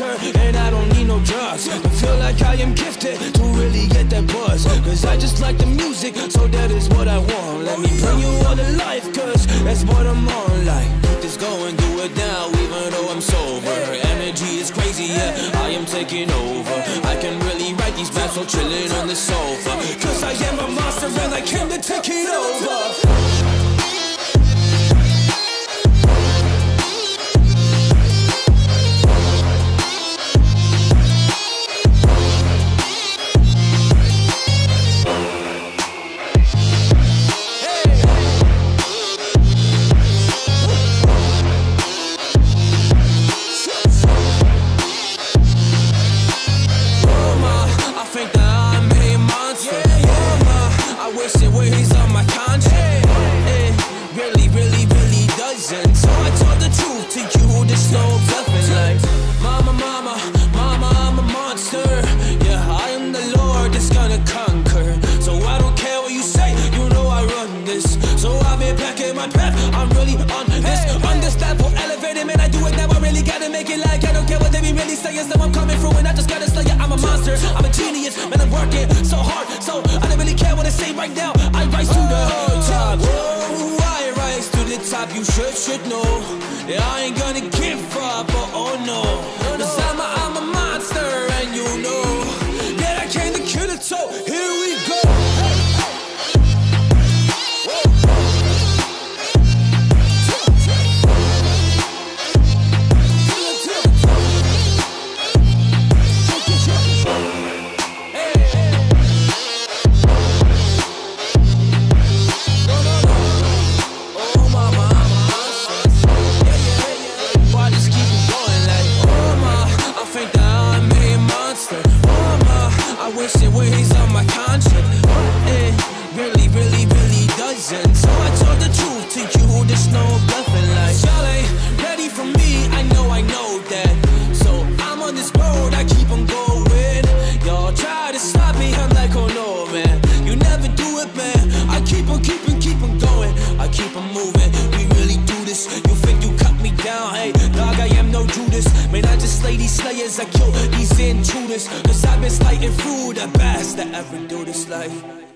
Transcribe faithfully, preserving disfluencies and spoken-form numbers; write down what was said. liquor, and I don't need no drugs. But feel like I am gifted to really get that buzz, cause I just like the music, so that is what I want. Let me bring you all to life, cause that's what I'm on. Like, just go and do it now, even though I'm sober. Energy is crazy, yeah, I am taking over. I can really write these raps while chilling on the sofa, cause I am a monster and I came to take it over. I kill these intruders, cause I've been slighting through the best that ever do this life.